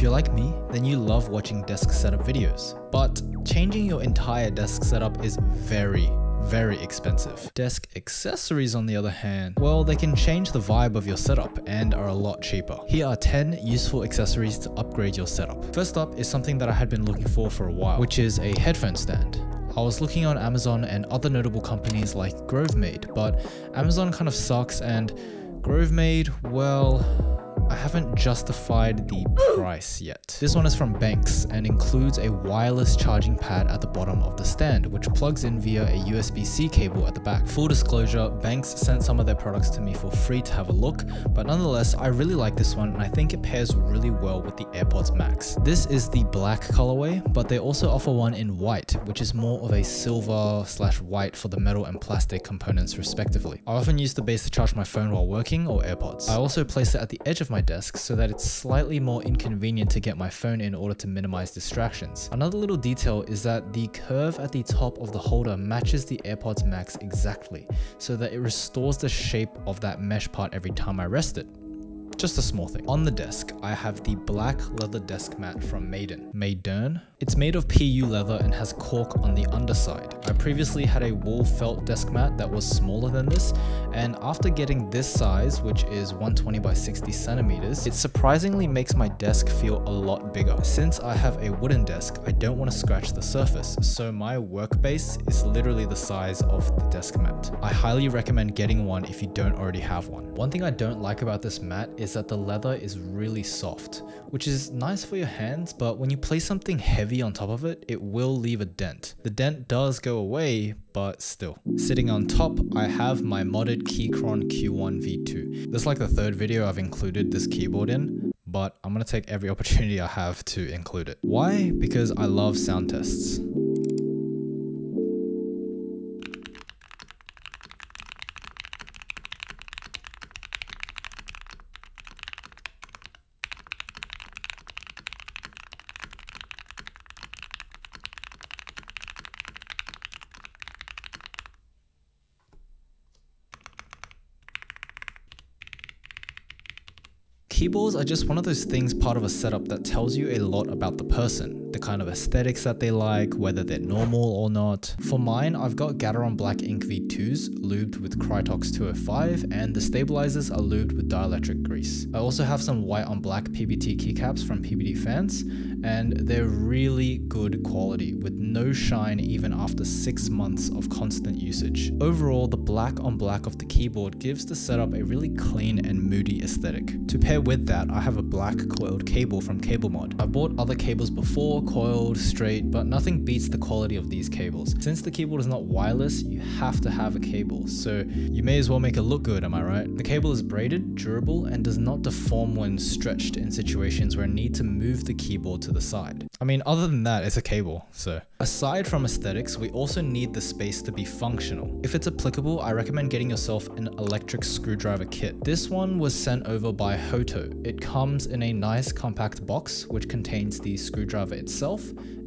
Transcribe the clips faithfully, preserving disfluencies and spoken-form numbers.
If you're like me, then you love watching desk setup videos, but changing your entire desk setup is very, very expensive. Desk accessories, on the other hand, well, they can change the vibe of your setup and are a lot cheaper. Here are ten useful accessories to upgrade your setup. First up is something that I had been looking for for a while, which is a headphone stand. I was looking on Amazon and other notable companies like Grovemade, but Amazon kind of sucks, and Grovemade, well, I haven't justified the price yet. This one is from Benks and includes a wireless charging pad at the bottom of the stand, which plugs in via a U S B C cable at the back. Full disclosure, Benks sent some of their products to me for free to have a look, but nonetheless, I really like this one and I think it pairs really well with the AirPods Max. This is the black colorway, but they also offer one in white, which is more of a silver slash white for the metal and plastic components respectively. I often use the base to charge my phone while working or AirPods. I also place it at the edge of my desk so that it's slightly more inconvenient to get my phone in order to minimize distractions. Another little detail is that the curve at the top of the holder matches the AirPods Max exactly, so that it restores the shape of that mesh part every time I rest it. Just a small thing. On the desk, I have the black leather desk mat from MAIDERN. MAIDERN? It's made of P U leather and has cork on the underside. I previously had a wool felt desk mat that was smaller than this, and after getting this size, which is one twenty by sixty centimeters, it surprisingly makes my desk feel a lot bigger. Since I have a wooden desk, I don't want to scratch the surface, so my workbase is literally the size of the desk mat. I highly recommend getting one if you don't already have one. One thing I don't like about this mat is that the leather is really soft, which is nice for your hands, but when you place something heavy on top of it, it will leave a dent. The dent does go away, but still. Sitting on top, I have my modded Keychron Q one V two. This is like the third video I've included this keyboard in, but I'm gonna take every opportunity I have to include it. Why? Because I love sound tests. Keyboards are just one of those things part of a setup that tells you a lot about the person, the kind of aesthetics that they like, whether they're normal or not. For mine, I've got Gateron Black Ink V twos lubed with Krytox two oh five, and the stabilizers are lubed with dielectric grease. I also have some white on black P B T keycaps from P B T Fans, and they're really good quality with no shine even after six months of constant usage. Overall, the black on black of the keyboard gives the setup a really clean and moody aesthetic. To pair with With that, I have a black coiled cable from CableMod. I've bought other cables before, coiled, straight, but nothing beats the quality of these cables. Since the keyboard is not wireless, you have to have a cable, so you may as well make it look good, am I right? The cable is braided, durable, and does not deform when stretched in situations where I need to move the keyboard to the side. I mean, other than that, it's a cable, so. Aside from aesthetics, we also need the space to be functional. If it's applicable, I recommend getting yourself an electric screwdriver kit. This one was sent over by HOTO. It comes in a nice compact box which contains the screwdriver itself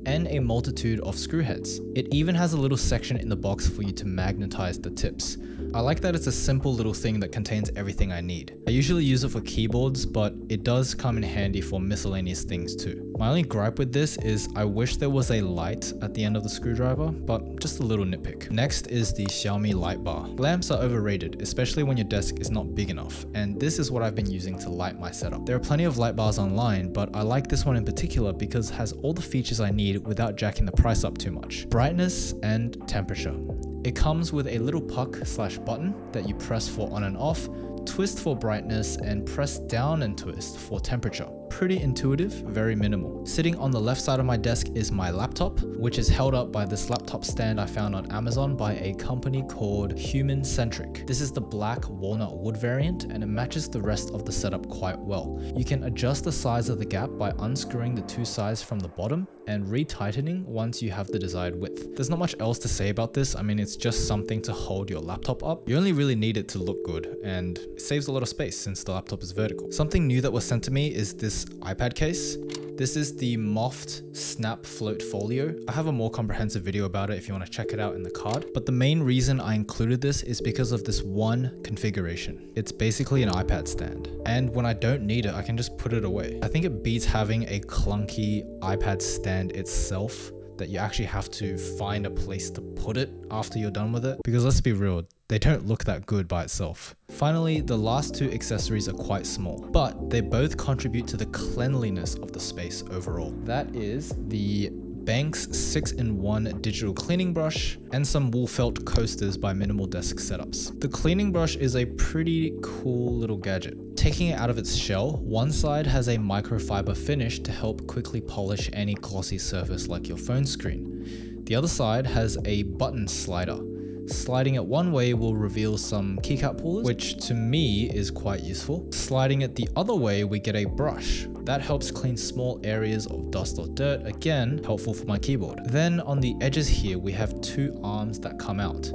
and a multitude of screw heads. It even has a little section in the box for you to magnetize the tips. I like that it's a simple little thing that contains everything I need. I usually use it for keyboards, but it does come in handy for miscellaneous things too. My only gripe with this is I wish there was a light at the end of the screwdriver, but just a little nitpick. Next is the Xiaomi light bar. Lamps are overrated, especially when your desk is not big enough, and this is what I've been using to light my setup. There are plenty of light bars online, but I like this one in particular because it has all the features I need without jacking the price up too much. Brightness and temperature. It comes with a little puck slash button that you press for on and off, twist for brightness, and press down and twist for temperature. Pretty intuitive, very minimal. Sitting on the left side of my desk is my laptop, which is held up by this laptop stand I found on Amazon by a company called Human Centric. This is the black walnut wood variant, and it matches the rest of the setup quite well. You can adjust the size of the gap by unscrewing the two sides from the bottom and retightening once you have the desired width. There's not much else to say about this. I mean, it's just something to hold your laptop up. You only really need it to look good, and it saves a lot of space since the laptop is vertical. Something new that was sent to me is this iPad case. This is the Moft Snap Float Folio. I have a more comprehensive video about it if you want to check it out in the card. But the main reason I included this is because of this one configuration. It's basically an iPad stand. And when I don't need it, I can just put it away. I think it beats having a clunky iPad stand itself that you actually have to find a place to put it after you're done with it. Because let's be real, they don't look that good by itself. Finally, the last two accessories are quite small, but they both contribute to the cleanliness of the space overall. That is the Benks six in one digital cleaning brush and some wool felt coasters by Minimal Desk Setups. The cleaning brush is a pretty cool little gadget. Taking it out of its shell, one side has a microfiber finish to help quickly polish any glossy surface like your phone screen. The other side has a button slider. Sliding it one way will reveal some keycap pullers, which to me is quite useful. Sliding it the other way, we get a brush. That helps clean small areas of dust or dirt, again, helpful for my keyboard. Then on the edges here, we have two arms that come out.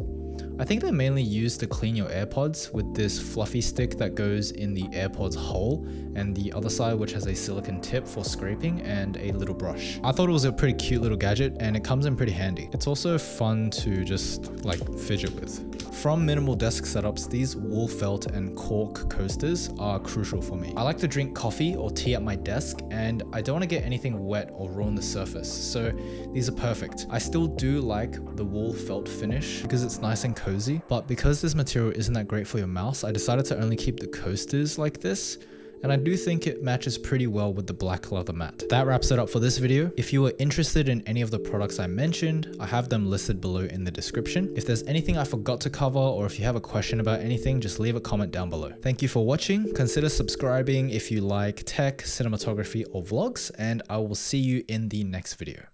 I think they're mainly used to clean your AirPods with this fluffy stick that goes in the AirPods hole and the other side which has a silicone tip for scraping and a little brush. I thought it was a pretty cute little gadget and it comes in pretty handy. It's also fun to just like fidget with. From Minimal Desk Setups, these wool felt and cork coasters are crucial for me. I like to drink coffee or tea at my desk and I don't want to get anything wet or ruin the surface, so these are perfect. I still do like the wool felt finish because it's nice and cozy. Cozy, but because this material isn't that great for your mouse, I decided to only keep the coasters like this, and I do think it matches pretty well with the black leather mat. That wraps it up for this video. If you are interested in any of the products I mentioned, I have them listed below in the description. If there's anything I forgot to cover or if you have a question about anything, just leave a comment down below. Thank you for watching. Consider subscribing if you like tech, cinematography, or vlogs, and I will see you in the next video.